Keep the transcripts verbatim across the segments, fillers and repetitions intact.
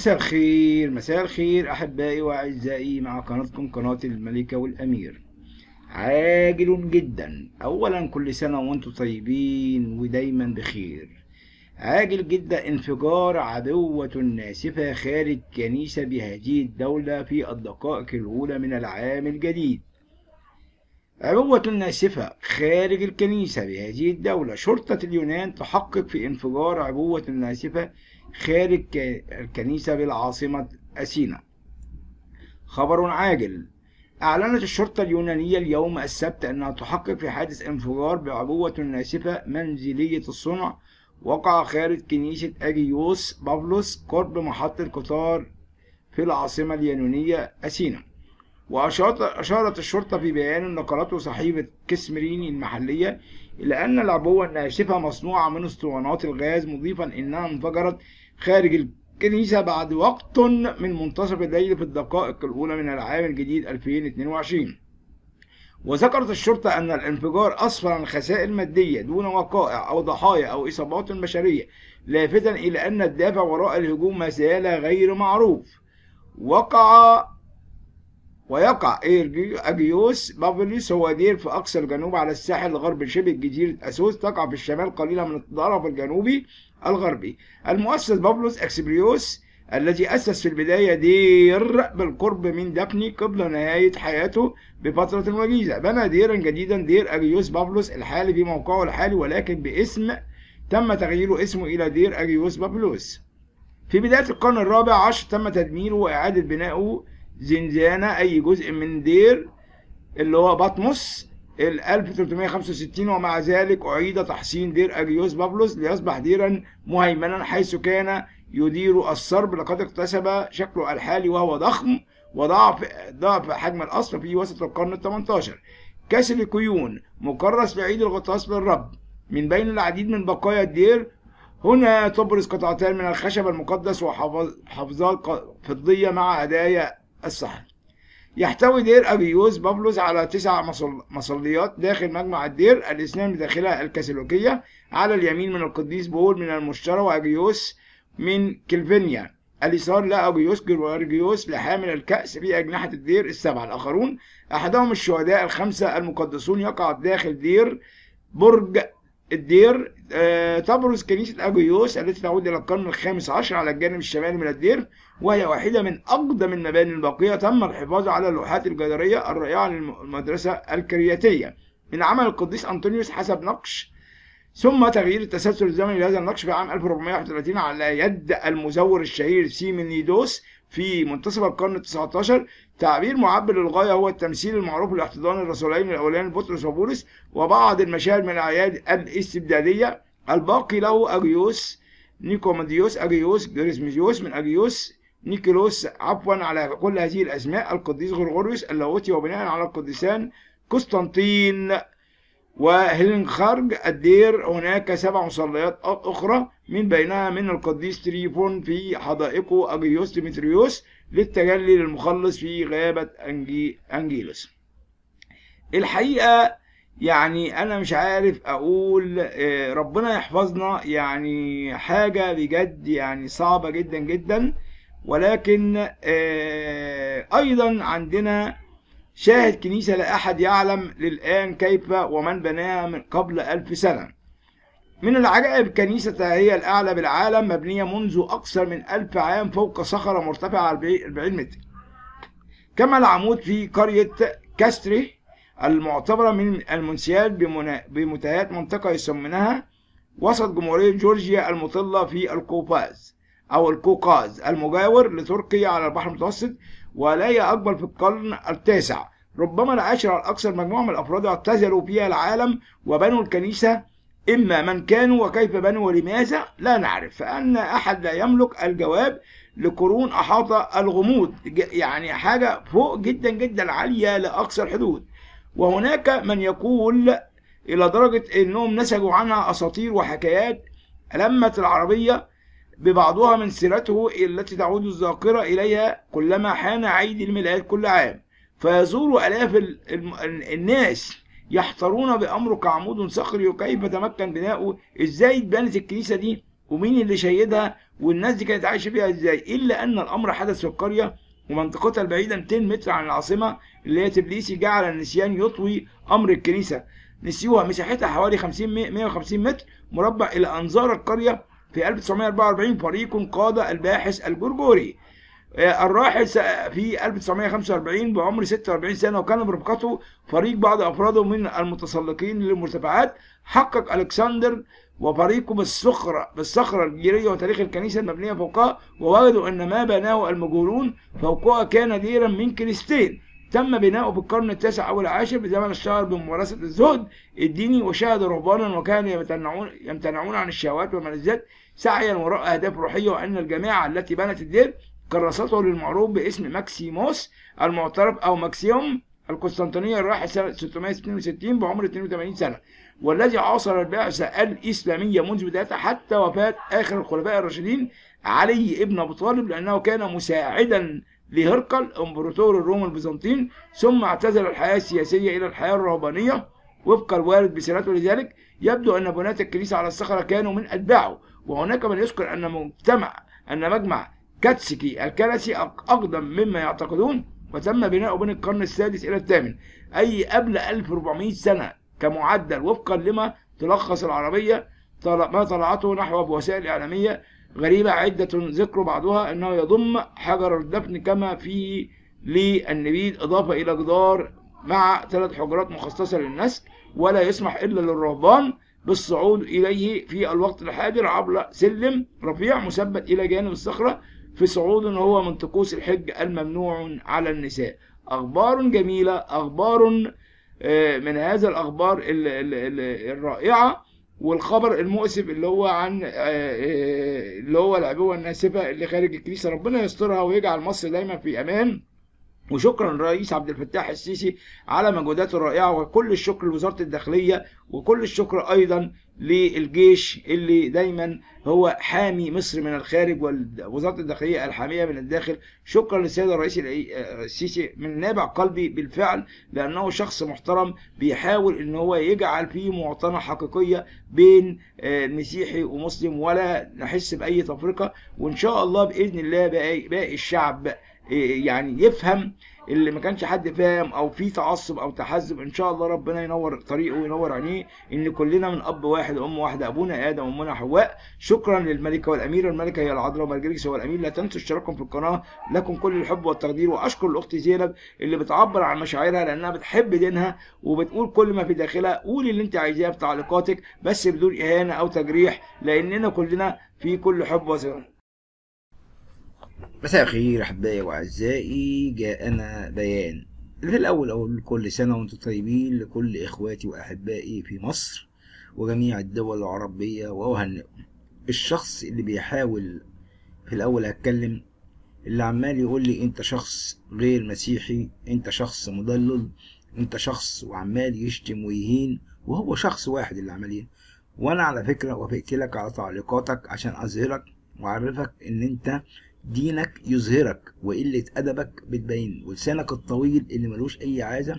مساء الخير، مساء الخير أحبائي وأعزائي مع قناتكم قناة الملكة والأمير. عاجل جدا، أولا كل سنة وأنتم طيبين ودايما بخير. عاجل جدا انفجار عدوة ناسفة خارج كنيسة بهذه الدولة في الدقائق الأولى من العام الجديد. عدوة ناسفة خارج الكنيسة بهذه الدولة. شرطة اليونان تحقق في انفجار عدوة ناسفة خارج الكنيسة بالعاصمة أثينا. خبر عاجل، أعلنت الشرطة اليونانية اليوم السبت أنها تحقق في حادث انفجار بعبوة ناسفة منزلية الصنع وقع خارج كنيسة أجيوس بافلوس قرب محطة القطار في العاصمة اليونانية أثينا. وأشارت الشرطة في بيان نقلته صحيفة كسمريني المحلية إلى أن العبوة الناشفة مصنوعة من اسطوانات الغاز، مضيفا أنها انفجرت خارج الكنيسة بعد وقت من منتصف الليل في الدقائق الأولى من العام الجديد ألفين واثنين وعشرين. وذكرت الشرطة أن الانفجار أسفر عن خسائر مادية دون وقائع أو ضحايا أو إصابات بشرية، لافتا إلى أن الدافع وراء الهجوم ما زال غير معروف. وقع ويقع أجيوس بافلوس هو دير في أقصى الجنوب على الساحل الغربي شبه جزيرة أسوس، تقع في الشمال قليلا من الطرف الجنوبي الغربي. المؤسس بابلوس أكسبريوس الذي أسس في البداية دير بالقرب من دافني قبل نهاية حياته بفترة وجيزة، بنى ديرا جديدا دير أجيوس بافلوس الحالي في موقعه الحالي، ولكن باسم تم تغيير اسمه إلى دير أجيوس بافلوس. في بداية القرن الرابع عشر تم تدميره وإعادة بنائه زنزانة أي جزء من دير اللي هو بطموس ألف وثلاثمائة وخمسة وستين، ومع ذلك أعيد تحصين دير أجيوس بافلوس ليصبح ديرا مهيمنا حيث كان يدير الصرب. لقد اكتسب شكله الحالي وهو ضخم وضعف ضعف حجم الأصل في وسط القرن الثامن عشر. كسر كيون مكرس بعيد الغطاس للرب من بين العديد من بقايا الدير. هنا تبرز قطعتان من الخشب المقدس وحفاظات فضية مع هدايا الصحن. يحتوي دير أجيوس بافلوس على تسع مصل... مصليات داخل مجمع الدير، الاثنين بداخلها الكاثوليكية على اليمين من القديس بول من المشترى وأجيوس من كلفينيا، اليسار لا أجيوس جورجيوس لحامل الكأس في أجنحة الدير السبعة. الآخرون أحدهم الشهداء الخمسة المقدسون يقع داخل دير برج الدير. تبرز كنيسة أجيوس التي تعود إلى القرن الخامس عشر على الجانب الشمالي من الدير، وهي واحدة من أقدم المباني الباقية. تم الحفاظ على اللوحات الجدارية الرائعة للمدرسة الكرياتية من عمل القديس أنطونيوس حسب نقش، ثم تغيير التسلسل الزمني لهذا النقش في عام ألف وأربعمائة وواحد وثلاثين على يد المزور الشهير سيمينيدوس في منتصف القرن التاسع عشر. تعبير معبر للغاية هو التمثيل المعروف لاحتضان الرسولين الأولين بطرس وبولس وبعض المشاهد من الأعياد الاستبدادية. الباقي له أجيوس نيكومديوس أجيوس جريزميوس من أجيوس نيكولوس عفوا على كل هذه الأسماء. القديس غرغوريوس اللاهوتي، وبناء على القديسان قسطنطين وهيلين خارج الدير هناك سبع مصليات أخرى من بينها من القديس تريفون في حدائقه أجيوس ديمتريوس للتجلي للمخلص في غابة أنجي أنجيلوس. الحقيقة يعني أنا مش عارف أقول، ربنا يحفظنا، يعني حاجة بجد يعني صعبة جدا جدا. ولكن أيضا عندنا شاهد كنيسة لا أحد يعلم للآن كيف ومن بناها من قبل ألف سنة. من العجائب كنيستها هي الأعلى بالعالم، مبنية منذ أكثر من ألف عام فوق صخرة مرتفعة أربعين متر. كما العمود في قرية كاستري المعتبرة من المنسيات بمنتهيات منطقة يسمونها وسط جمهورية جورجيا المطلة في القوقاز أو القوقاز المجاور لتركيا على البحر المتوسط، ولا أكبر في القرن التاسع ربما العاشر على الأكثر. مجموعة من الأفراد اعتزلوا فيها العالم وبنوا الكنيسة، إما من كانوا وكيف بنوا ولماذا لا نعرف، فأن أحد لا يملك الجواب. لقرون أحاط الغموض، يعني حاجة فوق جدا جدا عالية لأقصى الحدود. وهناك من يقول إلى درجة أنهم نسجوا عنها أساطير وحكايات لمت العربية ببعضها من سيرته التي تعود الذاكرة إليها كلما حان عيد الميلاد كل عام، فيزور آلاف الناس يحترون بأمره كعمود صخري وكيف تمكن بناؤه، إزاي اتبنت الكنيسة دي ومين اللي شيدها والناس دي كانت عايشه فيها ازاي، الا ان الامر حدث في القريه ومنطقتها البعيده مئتين متر عن العاصمه اللي هي تبليسي. جعل النسيان يطوي امر الكنيسه، نسيوها مساحتها حوالي مئتين وخمسين متر مربع الى انظار القريه. في ألف وتسعمئة وأربعة وأربعين فريق قاد الباحث الجرجوري الراحل في ألف وتسعمئة وخمسة وأربعين بعمر ستة وأربعين سنة، وكان برفقته فريق بعض أفراده من المتسلقين للمرتفعات. حقق ألكسندر وفريقه بالصخرة بالصخرة الجيرية وتاريخ الكنيسة المبنية فوقها، ووجدوا أن ما بناه المجورون فوقها كان ديرا من كنيستين تم بناؤه في القرن التاسع أو العاشر بزمن الشهر بممارسة الزهد الديني، وشهد رهبانا وكانوا يمتنعون, يمتنعون عن الشهوات والملذات سعيا وراء أهداف روحية، وأن الجماعة التي بنت الدير كرسته للمعروف باسم ماكسيموس المعترف أو ماكسيم القسطنطينية الراحل سنة ستمئة واثنين وستين بعمر اثنين وثمانين سنة، والذي عاصر البعثة الإسلامية منذ بدايتها حتى وفاة آخر الخلفاء الراشدين علي ابن أبي طالب، لأنه كان مساعدا لهرقل امبراطور الروم البيزنطيين، ثم اعتزل الحياة السياسية إلى الحياة الرهبانية وفق الوارد بسيرته. لذلك يبدو أن بناة الكنيسة على الصخرة كانوا من أتباعه، وهناك من يذكر أن مجتمع أن مجمع كاتسكي الكلاسي أقدم مما يعتقدون، وتم بناؤه بين القرن السادس إلى الثامن أي قبل ألف وأربعمئة سنة كمعدل، وفقا لما تلخص العربية ما طلعته نحوه بوسائل إعلامية غريبة عدة ذكر بعضها أنه يضم حجر الدفن كما في للنبيذ إضافة إلى جدار مع ثلاث حجرات مخصصة للنسك، ولا يسمح إلا للرهبان بالصعود إليه في الوقت الحاضر عبر سلم رفيع مثبت إلى جانب الصخرة في صعود هو من طقوس الحج الممنوع على النساء. أخبار جميلة، أخبار من هذا الأخبار الرائعة، والخبر المؤسف اللي هو عن اللي هو العبوة الناسفة اللي خارج الكنيسة. ربنا يسترها ويجعل مصر دايما في أمان. وشكرا الرئيس عبد الفتاح السيسي على مجهوداته الرائعة، وكل الشكر لوزارة الداخلية، وكل الشكر أيضا للجيش اللي دايما هو حامي مصر من الخارج، ووزارة الداخلية الحامية من الداخل. شكرا للسيد الرئيس السيسي من نابع قلبي بالفعل، لأنه شخص محترم بيحاول إن هو يجعل فيه مواطنة حقيقية بين مسيحي ومسلم ولا نحس بأي تفرقة. وإن شاء الله بإذن الله باقي الشعب يعني يفهم اللي ما كانش حد فاهم او في تعصب او تحزب. ان شاء الله ربنا ينور طريقه وينور عينيه، ان كلنا من اب واحد وام واحده، ابونا ادم وامنا حواء. شكرا للملكه والاميره، الملكه هي العذراء ومرجلس هو الامير. لا تنسوا اشتراككم في القناه، لكم كل الحب والتقدير. واشكر الاخت زينب اللي بتعبر عن مشاعرها لانها بتحب دينها وبتقول كل ما في داخلها. قولي اللي انت عايزاه في تعليقاتك بس بدون اهانه او تجريح، لاننا كلنا في كل حب وسلام. مساء الخير احبائي واعزائي، جاءنا بيان. في الاول اقول كل سنه وانتم طيبين لكل اخواتي واحبائي في مصر وجميع الدول العربيه، واهنئكم. الشخص اللي بيحاول في الاول هتكلم اللي عمال يقول لي انت شخص غير مسيحي، انت شخص مضلل، انت شخص، وعمال يشتم ويهين، وهو شخص واحد اللي عمال. وانا على فكره وافقت لك على تعليقاتك عشان اظهرك واعرفك ان انت دينك يظهرك وقلة أدبك بتبين، ولسانك الطويل اللي ملوش أي عازة.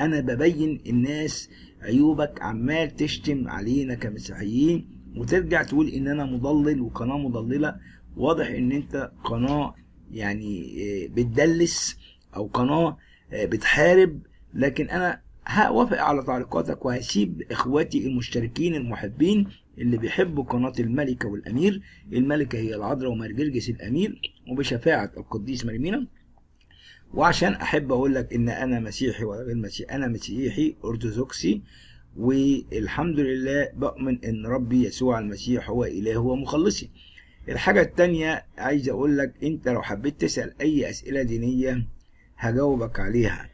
أنا ببين الناس عيوبك، عمال تشتم علينا كمسيحيين وترجع تقول إن أنا مضلل وقناة مضللة. واضح إن أنت قناة يعني بتدلس أو قناة بتحارب، لكن أنا هوافق على تعليقاتك وهسيب إخواتي المشتركين المحبين اللي بيحبوا قناة الملكة والأمير. الملكة هي العذراء ومرجلجس الأمير وبشفاعة القديس مريمينا. وعشان أحب أقول لك إن أنا مسيحي ولا غير مسيحي، أنا مسيحي أرثوذكسي، والحمد لله بؤمن إن ربي يسوع المسيح هو إلهي ومخلصي. الحاجة التانية عايز أقول لك أنت لو حبيت تسأل أي أسئلة دينية هجاوبك عليها.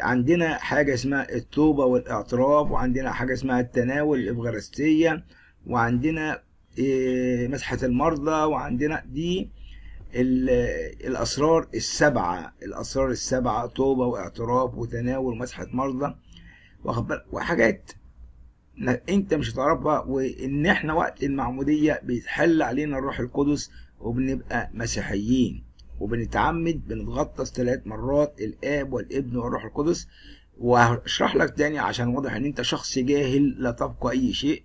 عندنا حاجة اسمها التوبة والاعتراف، وعندنا حاجة اسمها التناول الإفغارستية، وعندنا مسحة المرضى، وعندنا دي الأسرار السبعة. الأسرار السبعة توبة واعتراف وتناول مسحة مرضى وحاجات انت مش هتعرفها، وان احنا وقت المعمودية بيتحل علينا الروح القدس وبنبقى مسيحيين وبنتعمد بنتغطس ثلاث مرات الاب والابن والروح القدس. وهشرح لك تاني عشان واضح ان انت شخص جاهل لا تبقى اي شيء.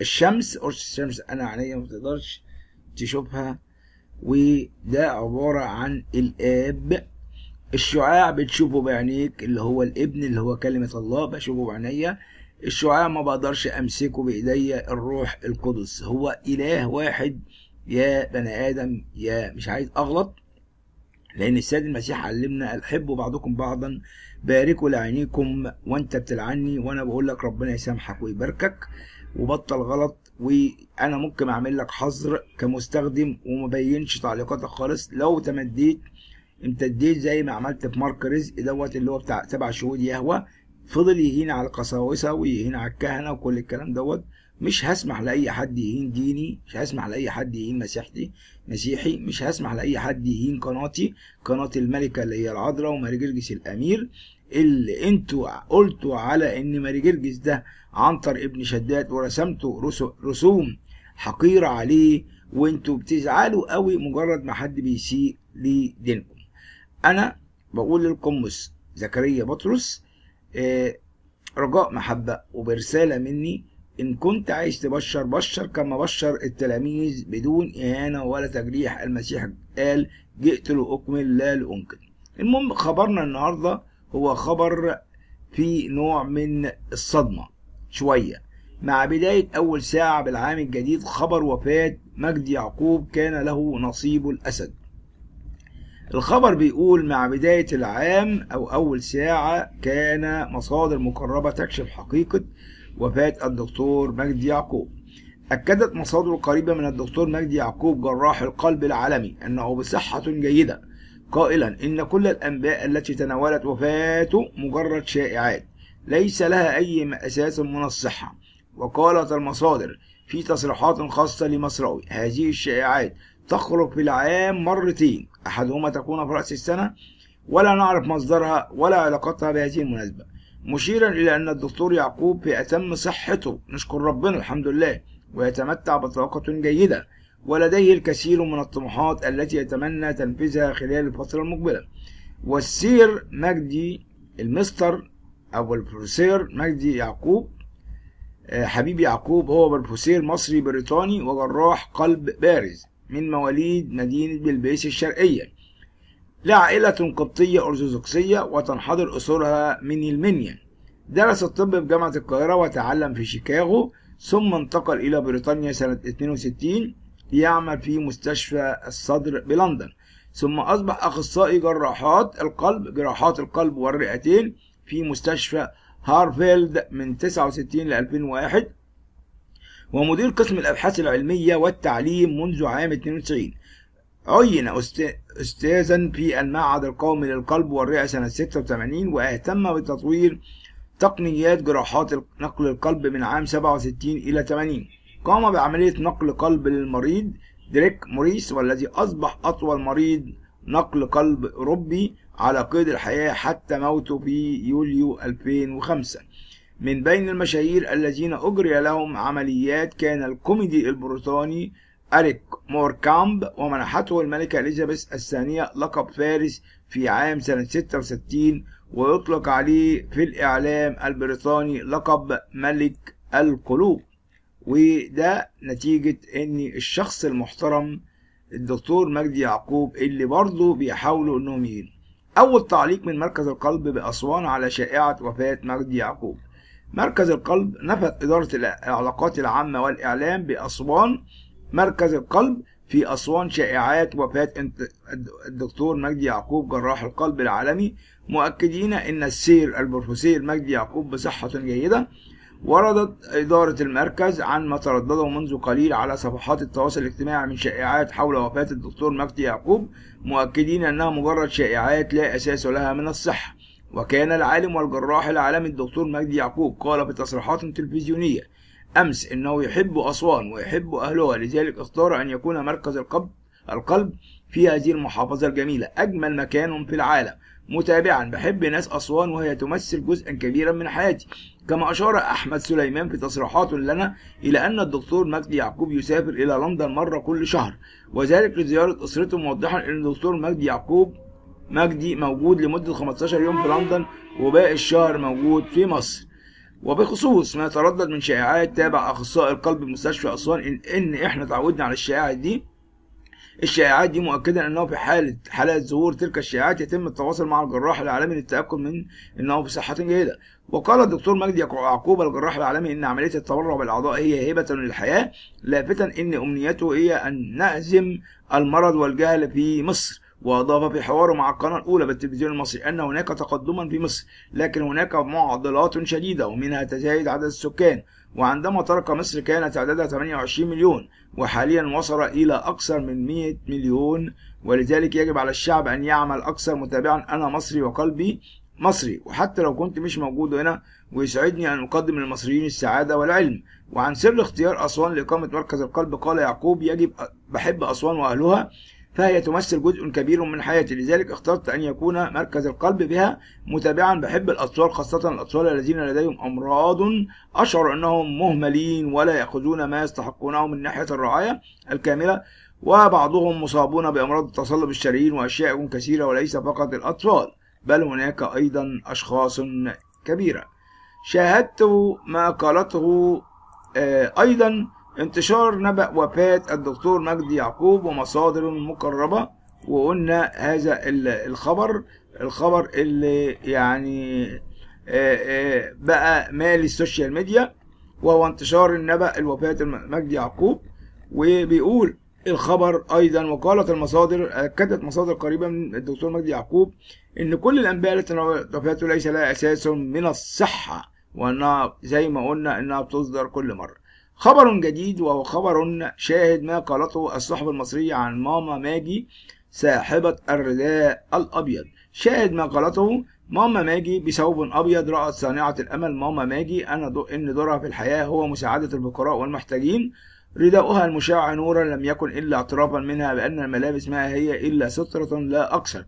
الشمس قرص الشمس أنا عينيا ما تقدرش تشوفها، وده عبارة عن الآب. الشعاع بتشوفه بعينيك اللي هو الابن اللي هو كلمة الله، بشوفه بعينيا. الشعاع ما بقدرش أمسكه بإيديا الروح القدس. هو إله واحد يا بني آدم، يا مش عايز أغلط، لأن السيد المسيح علمنا الحبوا بعضكم بعضا، باركوا لعينيكم. وأنت بتلعني وأنا بقول لك ربنا يسامحك ويباركك وبطل غلط. وأنا ممكن أعمل لك حظر كمستخدم وما بينش تعليقاتك خالص. لو تمديت امتديت زي ما عملت في مارك رزق دوت اللي هو بتاع سبع شهود يهوه، فضل يهين على القساوسه ويهين على الكهنه وكل الكلام دوت. مش هسمح لاي حد يهين ديني، مش هسمح لاي حد يهين مسيحتي مسيحي، مش هسمح لاي حد يهين قناتي، قناه الملكه اللي هي العذراء ومارجرجس الامير اللي انتوا قلتوا على ان مارجرجس ده عنتر ابن شداد ورسمتوا رسوم حقيره عليه، وانتوا بتزعلوا قوي مجرد ما حد بيسيء لدينكم. انا بقول للقمص زكريا بطرس آه رجاء محبه وبرساله مني، ان كنت عايز تبشر بشر كما بشر التلاميذ بدون اهانه ولا تجريح. المسيح قال جئت لاكمل لا لانقذ. المهم خبرنا النهارده هو خبر في نوع من الصدمه شويه. مع بدايه اول ساعه بالعام الجديد خبر وفاه مجدي يعقوب كان له نصيب الاسد. الخبر بيقول مع بداية العام أو أول ساعة كان مصادر مقربة تكشف حقيقة وفاة الدكتور مجدي يعقوب. أكدت مصادر قريبة من الدكتور مجدي يعقوب جراح القلب العالمي أنه بصحة جيدة، قائلا إن كل الأنباء التي تناولت وفاته مجرد شائعات ليس لها أي أساس من الصحة. وقالت المصادر في تصريحات خاصة لمصراوي هذه الشائعات تخرج في العام مرتين، أحدهما تكون في رأس السنة ولا نعرف مصدرها ولا علاقتها بهذه المناسبة، مشيرا إلى أن الدكتور يعقوب في أتم صحته، نشكر ربنا الحمد لله، ويتمتع بطاقة جيدة ولديه الكثير من الطموحات التي يتمنى تنفيذها خلال الفترة المقبلة. والسير مجدي المستر أو البروفيسور مجدي يعقوب حبيب يعقوب هو بروفيسور مصري بريطاني وجراح قلب بارز من مواليد مدينة بلبيس الشرقية لعائلة قبطية أرثوذكسية وتنحدر أصولها من المنيا. درس الطب بجامعة القاهرة وتعلم في شيكاغو، ثم انتقل إلى بريطانيا سنة اثنين وستين ليعمل في مستشفى الصدر بلندن، ثم أصبح أخصائي جراحات القلب جراحات القلب والرئتين في مستشفى هارفيلد من تسعة وستين ل ألفين وواحد، ومدير قسم الأبحاث العلمية والتعليم منذ عام اثنين وتسعين. عين أستاذا في المعهد القومي للقلب والرئة سنة ستة وثمانين، واهتم بتطوير تقنيات جراحات نقل القلب من عام سبعة وستين إلى ثمانين. قام بعملية نقل قلب للمريض دريك موريس، والذي أصبح أطول مريض نقل قلب أوروبي على قيد الحياة حتى موته في يوليو ألفين وخمسة. من بين المشاهير الذين أجري لهم عمليات كان الكوميدي البريطاني أريك موركامب، ومنحته الملكة إليزابيث الثانية لقب فارس في عام سنة ستة وستين، ويطلق عليه في الإعلام البريطاني لقب ملك القلوب. وده نتيجة إن الشخص المحترم الدكتور مجدي يعقوب اللي برضه بيحاولوا إنهم يهينوا. أول تعليق من مركز القلب بأسوان على شائعة وفاة مجدي يعقوب. مركز القلب نفت إدارة العلاقات العامة والإعلام بأسوان مركز القلب في أسوان شائعات وفاة الدكتور مجدي يعقوب جراح القلب العالمي، مؤكدين أن السير البروفيسور مجدي يعقوب بصحة جيدة. وردت إدارة المركز عن ما تردده منذ قليل على صفحات التواصل الاجتماعي من شائعات حول وفاة الدكتور مجدي يعقوب، مؤكدين أنها مجرد شائعات لا أساس لها من الصحة. وكان العالم والجراح العالمي الدكتور مجدي يعقوب قال في تصريحات تلفزيونية أمس إنه يحب أسوان ويحب أهلها، لذلك اختار أن يكون مركز القلب في هذه المحافظة الجميلة أجمل مكان في العالم، متابعا بحب ناس أسوان وهي تمثل جزءا كبيرا من حياتي. كما أشار أحمد سليمان في تصريحات لنا إلى أن الدكتور مجدي يعقوب يسافر إلى لندن مرة كل شهر، وذلك لزيارة أسرته، موضحا أن الدكتور مجدي يعقوب مجدي موجود لمدة خمستاشر يوم في لندن وباقي الشهر موجود في مصر. وبخصوص ما يتردد من شائعات تابع اخصائي القلب بمستشفى اسوان ان, إن احنا تعودنا على الشائعه دي الشائعات دي مؤكدا انه في حاله حالات ظهور تلك الشائعات يتم التواصل مع الجراح العالمي للتاكد من انه بصحه جيده. وقال الدكتور مجدي يعقوب الجراح العالمي ان عمليه التبرع بالاعضاء هي هبه للحياه، لافتا ان امنيته هي ان نهزم المرض والجهل في مصر. وأضاف في حواره مع القناة الأولى بالتلفزيون المصري أن هناك تقدما في مصر، لكن هناك معضلات شديدة ومنها تزايد عدد السكان. وعندما ترك مصر كان تعدادها ثمانية وعشرين مليون وحاليا وصل إلى أكثر من مئة مليون، ولذلك يجب على الشعب أن يعمل أكثر متابعا. أنا مصري وقلبي مصري وحتى لو كنت مش موجود هنا، ويسعدني أن أقدم للمصريين السعادة والعلم. وعن سر اختيار أسوان لإقامة مركز القلب قال يعقوب: يجب بحب أسوان وأهلها، فهي تمثل جزء كبير من حياتي، لذلك اخترت أن يكون مركز القلب بها متابعا. بحب الأطفال، خاصة الأطفال الذين لديهم أمراض أشعر أنهم مهملين ولا يأخذون ما يستحقونه من ناحية الرعاية الكاملة، وبعضهم مصابون بأمراض تصلب الشرايين وأشياء كثيرة، وليس فقط الأطفال بل هناك أيضا أشخاص كبيرة. شاهدت ما قالته أيضا انتشار نبأ وفاة الدكتور مجدي يعقوب ومصادر مقربة، وقلنا هذا الخبر الخبر اللي يعني بقى مالي السوشيال ميديا، وهو انتشار النبأ الوفاة مجدي يعقوب. وبيقول الخبر أيضا: وقالت المصادر، أكدت مصادر قريبة من الدكتور مجدي يعقوب إن كل الأنباء التي وفاته ليس لها أساس من الصحة، وأنها زي ما قلنا إنها بتصدر كل مرة. خبر جديد وهو خبر شاهد ما قالته الصحف المصرية عن ماما ماجي صاحبة الرداء الأبيض. شاهد ما قالته ماما ماجي: بثوب أبيض رأت صانعة الأمل ماما ماجي أنا دو إن دورها في الحياة هو مساعدة الفقراء والمحتاجين. رداؤها المشع نورا لم يكن إلا اعترافا منها بأن الملابس ما هي إلا سترة لا أكثر.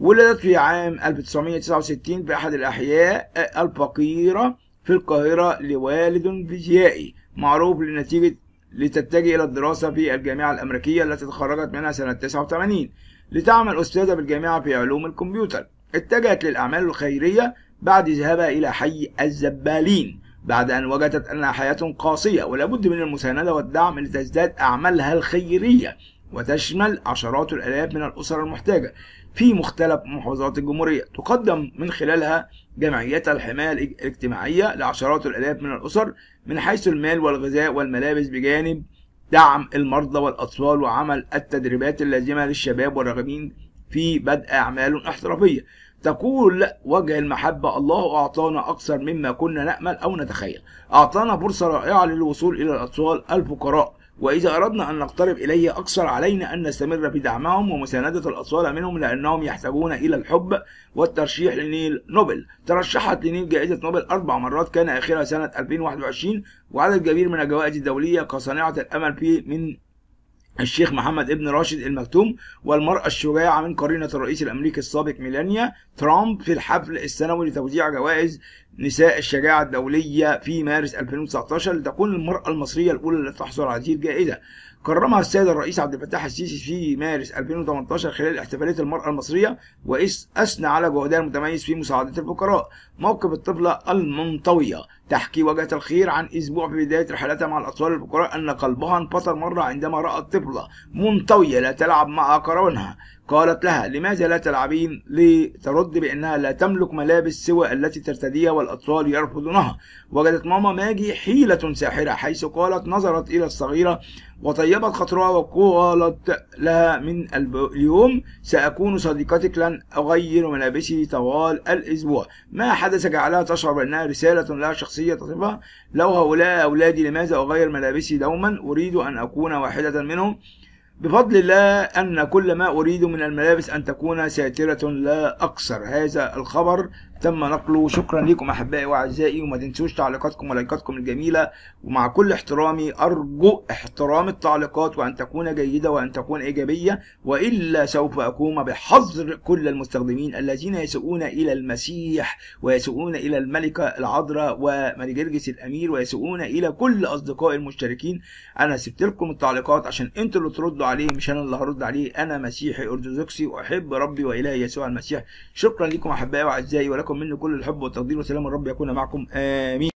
ولدت في عام ألف وتسعمئة وتسعة وستين في أحد الأحياء الفقيرة في القاهرة لوالد فيزيائي معروف لنتيجة لتتجه إلى الدراسة في الجامعة الأمريكية التي تخرجت منها سنة تسعة وثمانين لتعمل أستاذة بالجامعة في علوم الكمبيوتر. اتجهت للأعمال الخيرية بعد ذهابها إلى حي الزبالين بعد أن وجدت أنها حياة قاسية ولابد من المساندة والدعم لتزداد أعمالها الخيرية وتشمل عشرات الآلاف من الأسر المحتاجة في مختلف محافظات الجمهورية. تقدم من خلالها جمعيات الحماية الاجتماعية لعشرات الآلاف من الأسر من حيث المال والغذاء والملابس، بجانب دعم المرضى والأطفال وعمل التدريبات اللازمة للشباب والراغبين في بدء أعمال احترافية. تقول وجه المحبة: الله أعطانا أكثر مما كنا نأمل أو نتخيل، أعطانا فرصة رائعة للوصول إلى الأطفال الفقراء، وإذا أردنا أن نقترب إليه أكثر علينا أن نستمر في دعمهم ومساندة الأطفال منهم لأنهم يحتاجون إلى الحب والترشيح لنيل نوبل. ترشحت لنيل جائزة نوبل أربع مرات كان آخرها سنة ألفين وواحد وعشرين، وعدد كبير من الجوائز الدولية كصانعة الأمل في من الشيخ محمد بن راشد المكتوم، والمرأة الشجاعة من قرينة الرئيس الأمريكي السابق ميلانيا ترامب في الحفل السنوي لتوزيع جوائز نساء الشجاعة الدولية في مارس ألفين وتسعة عشر، لتكون المرأة المصرية الأولى التي تحصل على هذه الجائزة. كرمها السيد الرئيس عبد الفتاح السيسي في مارس ألفين وثمانية عشر خلال احتفالية المرأة المصرية، وأثنى على جهودها المتميز في مساعدة الفقراء. موقف الطفلة المنطوية: تحكي وجهة الخير عن أسبوع في بداية رحلتها مع الأطفال الفقراء أن قلبها انفطر مرة عندما رأت طفلة منطوية لا تلعب مع قرونها. قالت لها: لماذا لا تلعبين؟ لترد بأنها لا تملك ملابس سوى التي ترتديها والأطفال يرفضونها. وجدت ماما ماجي حيلة ساحرة حيث قالت: نظرت إلى الصغيرة وطيبت خاطرها وقالت لها: من اليوم سأكون صديقتك، لن أغير ملابسي طوال الأسبوع. ما حدث جعلها تشعر بأنها رسالة لها شخصية تصفها: لو هؤلاء أولادي لماذا أغير ملابسي دوما؟ أريد أن أكون واحدة منهم، بفضل الله أن كل ما أريد من الملابس أن تكون ساترة لا أكثر. هذا الخبر تم نقله. شكرا لكم أحبائي وأعزائي، وما تنسوش تعليقاتكم ولايكاتكم الجميلة، ومع كل احترامي أرجو احترام التعليقات وأن تكون جيدة وأن تكون إيجابية، وإلا سوف أقوم بحظر كل المستخدمين الذين يسوقون إلى المسيح ويسوقون إلى الملكة العذراء وملجرجس الأمير ويسوقون إلى كل أصدقائي المشتركين. أنا سبت لكم التعليقات عشان أنتوا اللي تردوا عليه، مش أنا اللي هرد عليه. أنا مسيحي أرثوذكسي وأحب ربي وإلهي يسوع المسيح. شكرا لكم أحبائي وأعزائي، ولكم مني كل الحب والتقدير، وسلام الرب يكون معكم، آمين.